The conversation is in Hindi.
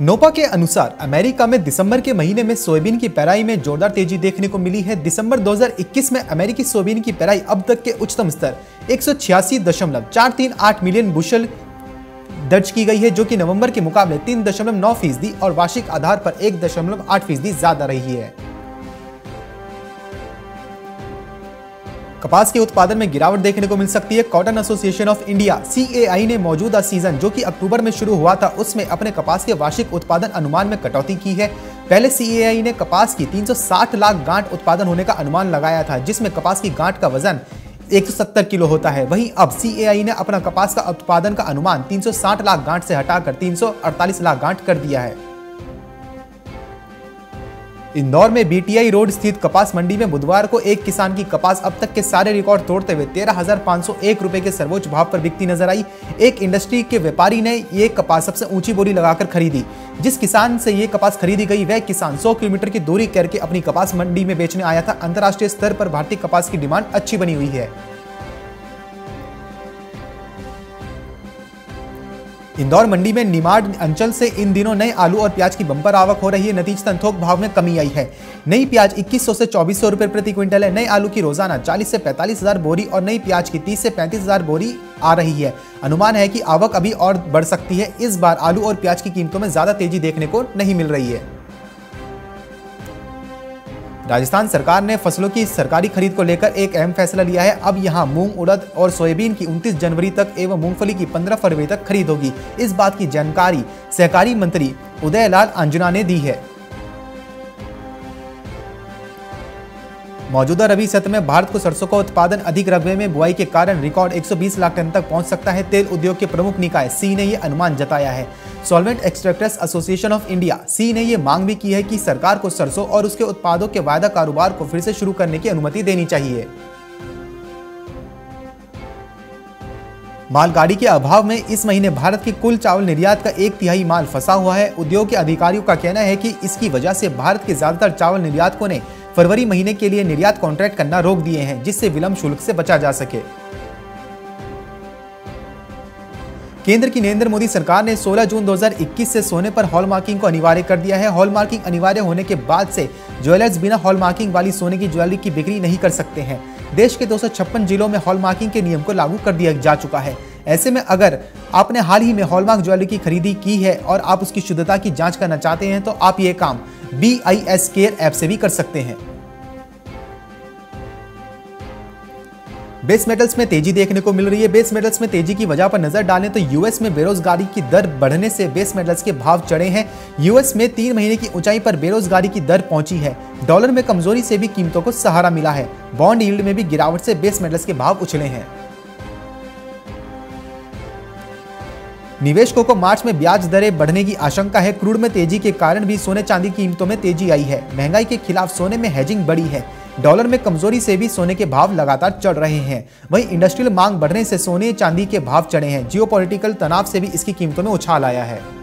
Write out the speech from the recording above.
नोपा के अनुसार अमेरिका में दिसंबर के महीने में सोयाबीन की पेराई में जोरदार तेजी देखने को मिली है। दिसंबर 2021 में अमेरिकी सोयाबीन की पेराई अब तक के उच्चतम स्तर 186.438 मिलियन बुशल दर्ज की गई है, जो कि नवंबर के मुकाबले 3.9% और वार्षिक आधार पर 1.8% ज्यादा रही है। कपास के उत्पादन में गिरावट देखने को मिल सकती है। Cotton association of India (CAI) ने मौजूदा सीजन, जो कि अक्टूबर में शुरू हुआ था, उसमें अपने कपास के वार्षिक उत्पादन अनुमान में कटौती की है। पहले CAI ने कपास की 360 लाख गांठ उत्पादन होने का अनुमान लगाया था, जिसमें कपास की गांठ का वजन 170 किलो होता है। वहीं अब CAI ने अपना कपास का उत्पादन का अनुमान 360 लाख गांठ से हटाकर 348 लाख गांठ कर दिया है। इंदौर में BTI रोड स्थित कपास मंडी में बुधवार को एक किसान की कपास अब तक के सारे रिकॉर्ड तोड़ते हुए 13,501 रुपए के सर्वोच्च भाव पर बिकती नजर आई। एक इंडस्ट्री के व्यापारी ने ये कपास सबसे ऊंची बोली लगाकर खरीदी। जिस किसान से ये कपास खरीदी गई, वह किसान 100 किलोमीटर की दूरी करके अपनी कपास मंडी में बेचने आया था। अंतर्राष्ट्रीय स्तर पर भारतीय कपास की डिमांड अच्छी बनी हुई है। इंदौर मंडी में निमाड अंचल से इन दिनों नए आलू और प्याज की बंपर आवक हो रही है। नतीजतन थोक भाव में कमी आई है। नई प्याज 2100 से 2400 रुपए प्रति क्विंटल है। नए आलू की रोजाना 40 से 45,000 बोरी और नई प्याज की 30 से 35,000 बोरी आ रही है। अनुमान है कि आवक अभी और बढ़ सकती है। इस बार आलू और प्याज की कीमतों में ज्यादा तेजी देखने को नहीं मिल रही है। राजस्थान सरकार ने फसलों की सरकारी खरीद को लेकर एक अहम फैसला लिया है। अब यहां मूंग, उड़द और सोयाबीन की 29 जनवरी तक एवं मूंगफली की 15 फरवरी तक खरीद होगी। इस बात की जानकारी सहकारी मंत्री उदयलाल अंजना ने दी है। मौजूदा रबी सत्र में भारत को सरसों का उत्पादन अधिक रकबे में बुआई के कारण रिकॉर्ड 120 लाख टन तक पहुंच सकता है। तेल उद्योग के प्रमुख निकाय सी ने यह अनुमान जताया है। Solvent extractors association of India (सी) ने यह मांग भी की है कि सरकार को सरसों और उसके उत्पादों के वायदा कारोबार को फिर से शुरू करने की अनुमति देनी चाहिए। मालगाड़ी के अभाव में इस महीने भारत के कुल चावल निर्यात का 1/3 माल फंसा हुआ है। उद्योग के अधिकारियों का कहना है कि इसकी वजह से भारत के ज्यादातर चावल निर्यातकों ने फरवरी महीने के लिए निर्यात कॉन्ट्रैक्ट करना रोक दिए हैं, जिससे विलंब शुल्क से बचा जा सके। केंद्र की नरेंद्र मोदी सरकार ने 16 जून 2021 से सोने पर हॉल मार्किंग को अनिवार्य कर दिया है। हॉल मार्किंग अनिवार्य होने के बाद से ज्वेलर्स बिना हॉल मार्किंग वाली सोने की ज्वेलरी की बिक्री नहीं कर सकते हैं। देश के 256 जिलों में हॉल मार्किंग के नियम को लागू कर दिया जा चुका है। ऐसे में अगर आपने हाल ही में हॉलमार्क ज्वेलरी की खरीदी की है और आप उसकी शुद्धता की जांच करना चाहते हैं, तो आप ये काम BIS केयर ऐप से भी कर सकते हैं। बेस मेटल्स में तेजी देखने को मिल रही है। बेस मेटल्स में तेजी की वजह पर नजर डालें तो यूएस में बेरोजगारी की दर बढ़ने से बेस मेटल्स के भाव चढ़े हैं। यूएस में 3 महीने की ऊंचाई पर बेरोजगारी की दर पहुंची है। डॉलर में कमजोरी से भी कीमतों को सहारा मिला है। बॉन्ड यील्ड में भी गिरावट से बेस मेटल्स के भाव उछले हैं। निवेशकों को मार्च में ब्याज दरें बढ़ने की आशंका है। क्रूड में तेजी के कारण भी सोने चांदी की कीमतों में तेजी आई है। महंगाई के खिलाफ सोने में हेजिंग बढ़ी है। डॉलर में कमजोरी से भी सोने के भाव लगातार चढ़ रहे हैं। वहीं इंडस्ट्रियल मांग बढ़ने से सोने चांदी के भाव चढ़े हैं। जियोपॉलिटिकल तनाव से भी इसकी कीमतों में उछाल आया है।